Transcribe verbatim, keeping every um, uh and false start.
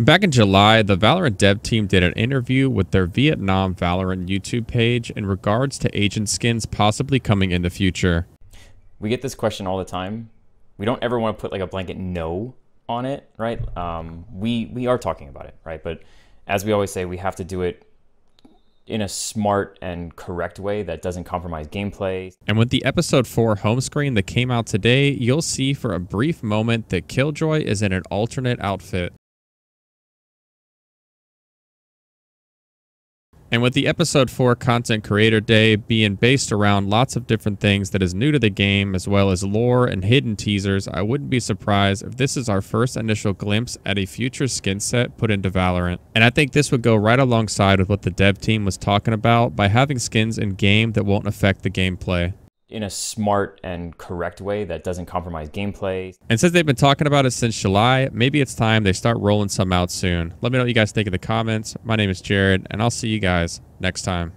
Back in July, the Valorant dev team did an interview with their Vietnam Valorant YouTube page in regards to agent skins possibly coming in the future. We get this question all the time. We don't ever want to put like a blanket no on it, right? Um, we, we are talking about it, right? But as we always say, we have to do it in a smart and correct way that doesn't compromise gameplay. And with the episode four home screen that came out today, you'll see for a brief moment that Killjoy is in an alternate outfit. And with the episode four content creator day being based around lots of different things that is new to the game, as well as lore and hidden teasers, I wouldn't be surprised if this is our first initial glimpse at a future skin set put into Valorant. And I think this would go right alongside with what the dev team was talking about by having skins in game that won't affect the gameplay. In a smart and correct way that doesn't compromise gameplay. And since they've been talking about it since July, maybe it's time they start rolling some out soon. Let me know what you guys think in the comments. My name is Jared, and I'll see you guys next time.